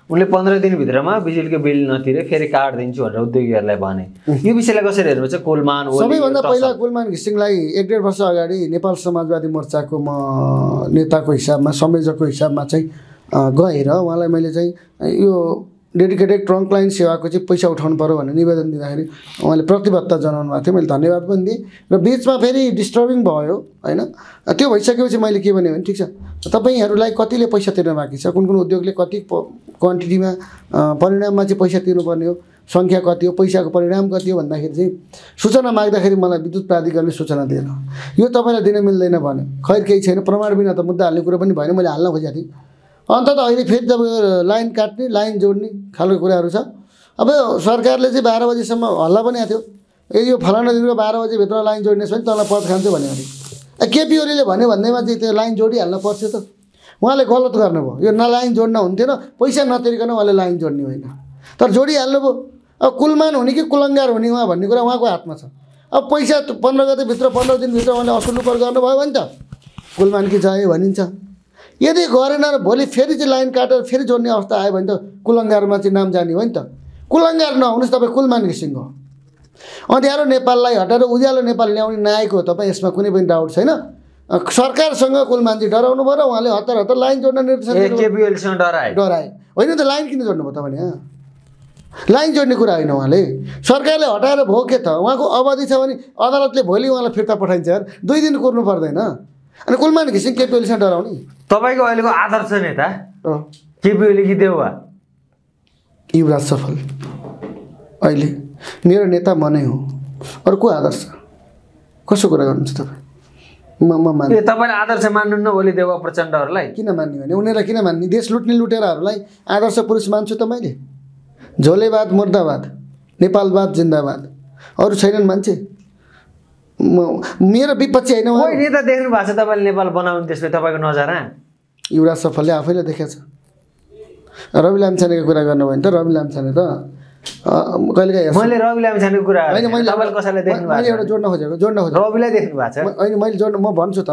उनले पन्ध्र दिनभित्रमा बिजुलीको बिल नतिरे फेरि कार्ड दिन्छु भनेर उद्योगीहरूलाई भने यो विषयलाई कसरी हेर्नुहुन्छ। कुलमान सबैभन्दा पहिला कुलमान घिसिङलाई एक डेढ वर्ष अगाडि नेपाल समाजवादी मोर्चाको म नेताको हिसाबमा संयोजकको हिसाबमा चाहिँ गएर उहाँलाई मैले चाहिँ यो डेडिकेटेड ट्रङ्क लाइन सेवाको चाहिँ पैसा उठाउनु पर्यो भनेर निवेदन दिँदाखेरि उहाँले प्रतिबद्धता जनाउनु भएको थियो। मैले धन्यवाद पनि दिएँ र बिचमा फेरि डिस्टर्बिङ भयो होइन। त्यो भइसकेपछि मैले के भने ठिक छ तपाईँहरूलाई कतिले पैसा तिर्न बाँकी छ कुन कुन उद्योगले कति क्वान्टिटीमा परिणाममा चाहिँ पैसा तिर्नुपर्ने हो सङ्ख्या कति हो पैसाको परिणाम कति हो भन्दाखेरि चाहिँ सूचना माग्दाखेरि मलाई विद्युत प्राधिकरणले सूचना दिएन। यो तपाईँलाई दिन मिल्दैन भन्यो। खैर केही छैन प्रमाण बिना त मुद्दा हाल्ने कुरो पनि भएन। मैले हाल्न खोजेको थिएँ अन्त त अहिले फेरि जब लाइन काट्ने लाइन जोड्ने खालको कुराहरू छ। अब सरकारले चाहिँ बाह्र बजीसम्म हल्ला पनि आएको थियो ए यो फलाना दिनको बाह्र बजीभित्र लाइन जोड्ने छ भने तँलाई पद खान्छु भन्यो अरे। केपी ओलीले भन्यो भन्दैमा चाहिँ त्यो लाइन जोडिहाल्नु पर्थ्यो त। उहाँले गलत गर्नुभयो। यो न लाइन जोड्न हुन्थेन पैसा नतिरिकन उहाँले लाइन जोड्ने होइन तर जोडिहाल्नुभयो। अब कुलमान हुने कि कुलङ्गार हुने उहाँ भन्ने कुरा उहाँको हातमा छ। अब पैसा पन्ध्र गतेभित्र पन्ध्र दिनभित्र उहाँले असुल उपर गर्नुभयो भने त कुलमानकी जय भनिन्छ। यदि गरेन र भोलि फेरि चाहिँ लाइन काटेर फेरि जोड्ने अवस्था आयो भने त कुलङ्गारमा चाहिँ नाम जाने हो नि त। कुलङ्गार नहुनुहोस् तपाईँ कुलमान घिसिङ हो। अँध्यारो नेपाललाई हटाएर उज्यालो नेपाल ल्याउने नायक हो तपाईँ। यसमा कुनै पनि डाउट छैन। सरकारसँग कुलमानजी डराउनु भयो र उहाँले हतार हतार लाइन जोड्न निर्देशन केपीओलीसँग डराए डराए होइन त। लाइन किन जोड्नु भयो तपाईँले यहाँ लाइन जोड्ने कुरा होइन। उहाँले सरकारले हटाएर भोके त उहाँको अवधि छ भने अदालतले भोलि उहाँलाई फिर्ता पठाइन्छ यार। दुई दिन कुर्नु पर्दैन। अनि कुलमान घिसिङ केपी ओलीसँग डराउने तपाईँको अहिलेको आदर्श नेता केपी ओली कि देउवा युवराज सफल अहिले मेरो नेता म नै हो। अर्को आदर्श कसो कुरा गर्नुहुन्छ तपाईँ म म मान्छु। तपाईँले आदर्श मान्नुहुन्न ओली देउवा प्रचण्डहरूलाई किन मान्ने भने उनीहरूलाई किन मान्ने। देश लुट्ने लुटेराहरूलाई आदर्श पुरुष मान्छु त मैले। झोलेवाद मुर्दाबाद नेपालवाद जिन्दाबाद अरू छैनन् मान्छे। म मेरो विपक्षी हैन। कोही नेता देख्नु भएको छ तपाईले नेपाल बनाउनु त्यसले तपाईको नजरमा युवराज सफलले आफैले देखेछ। रवि लामिछानेको कुरा गर्नु भयो नि त। रवि लामिछाने त कहिलेकाहीँ मैले रवि लामिछानेको कुरा होइन मैले कसैलाई देख्नु भएको छ। मैले एउटा जोड्न खोजेको जोड्न खोजेको रविलाई देख्नु भएको छ। होइन मैले जोड्नु म भन्छु त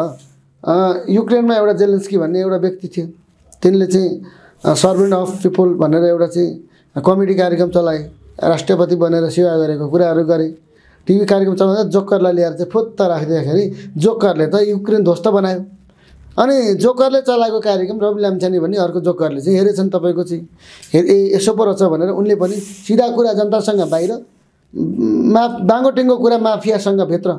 यूक्रेन में एउटा जेलेन्स्की भन्ने एउटा व्यक्ति थिए, तिनले चाहिँ सर्भेन्ट अफ पीपल भनेर एउटा चाहिँ कमेडी कार्यक्रम चलाए, राष्ट्रपति बनेर सेवा गरेको कुराहरू गरे। टिभी कार्यक्रम चलाउँदा जोकरलाई ल्याएर चाहिँ फोत्ता राखिदिँदाखेरि जोकरले त युक्रेन ध्वस्त बनायो। अनि जोकरले चलाएको कार्यक्रम रवि लामिछाने भन्ने अर्को जोकरले चाहिँ हेरेछन् तपाईको चाहिँ ए यसो पो रहेछ भनेर उनले पनि सिधा कुरा जनतासँग बाहिर मा डाङ्गोटिङ्गो कुरा माफियासँग भित्र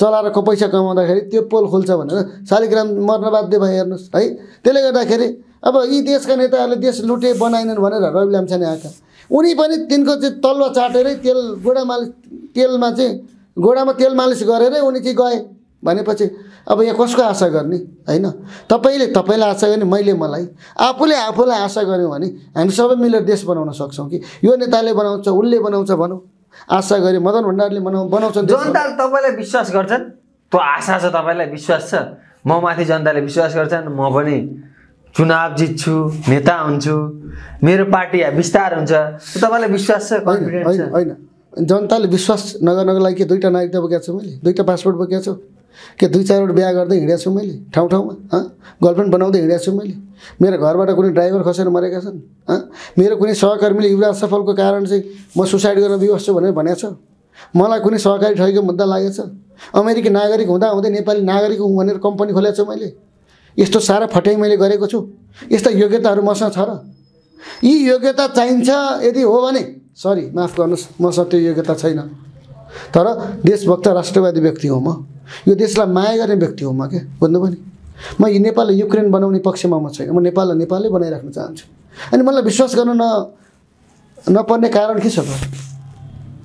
चलाएर पैसा कमाउँदाखेरि त्यो पोल खोल्छ भनेर शालिग्राम मर्न बाध्य भयो। हेर्नुस् है, त्यसले गर्दाखेरि अब यी देशका नेताहरूले देश लुटे बनाएनन् भनेर रवि लामिछाने आएका, उनी पनि तिनको चाहिँ तलुवा चाटेरै तेल गोडा मालिस तेलमा चाहिँ गोडामा तेल मालिस गरेरै उनी चाहिँ गए भनेपछि अब यहाँ कसको आशा गर्ने हैन? तपाईले तपाईलाई आशा गर्ने, मैले मलाई, आफूले आफूलाई आशा गर्यौं भने हामी सबै मिलेर देश बनाउन सक्छौं कि यो नेताले बनाउँछ उल्ले बनाउँछ भनौं आशा गरे मदन भण्डारीले बनाउँछ। जनताले तपाईलाई विश्वास गर्छन्, त्यो आशा छ, तपाईलाई विश्वास छ, म माथि जनताले विश्वास गर्छन्, म पनि चुनाव जित्छु, नेता हुन्छु, मेरो पार्टी विस्तार हुन्छ, तपाईलाई विश्वास छ, कन्फिडेन्स छ हैन? जनताले विश्वास नगर्नको लागि के दुईटा नागरिकता बोकेको छु मैले? दुईटा पासपोर्ट बोकेको छु के? दुई चारवटा बिहा गर्दै हिँडेको छु मैले? ठाउँ ठाउँमा गर्लफ्रेन्ड बनाउँदै हिँडेको छु मैले? मेरो घरबाट कुनै ड्राइभर खसेर मरेका छन्? मेरो कुनै सहकर्मीले युवराज सफलको कारण चाहिँ म सुसाइड गर्न विवश छु भनेर भनेको छ? मलाई कुनै सहकारी ठगीको मुद्दा लागेको छ? अमेरिकी नागरिक हुँदा हुँदै नेपाली नागरिक हुँ भनेर कम्पनी खोलेको छु मैले? यस्तो सारा फटाइ मैले गरेको छु? यस्ता योग्यताहरू मसँग छ र? यी योग्यता चाहिन्छ यदि हो भने, सरी माफ गर्नुहोस्, मसँग त्यो योग्यता छैन, तर देशभक्त राष्ट्रवादी व्यक्ति हो म, यो देशलाई माया गर्ने व्यक्ति हो म के, बुझ्नुभयो नि? म यो नेपाललाई युक्रेन बनाउने पक्षमा म छैन, म नेपाललाई नेपालले बनाइराख्न चाहन्छु। अनि मलाई विश्वास गर्न न नपर्ने कारण के छ त?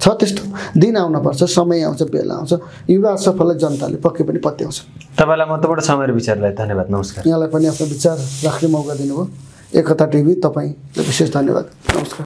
छ त्यस्तो दिन आउनुपर्छ, समय आउँछ, बेला आउँछ। युवराज सफललाई जनताले पक्कै पनि पत्याउँछ। तपाईँलाई महत्त्वपूर्ण समय र विचारलाई धन्यवाद, नमस्कार। यहाँलाई पनि आफ्नो विचार राख्ने मौका दिनुभयो, एकता टिभी तपाईँलाई विशेष धन्यवाद, नमस्कार।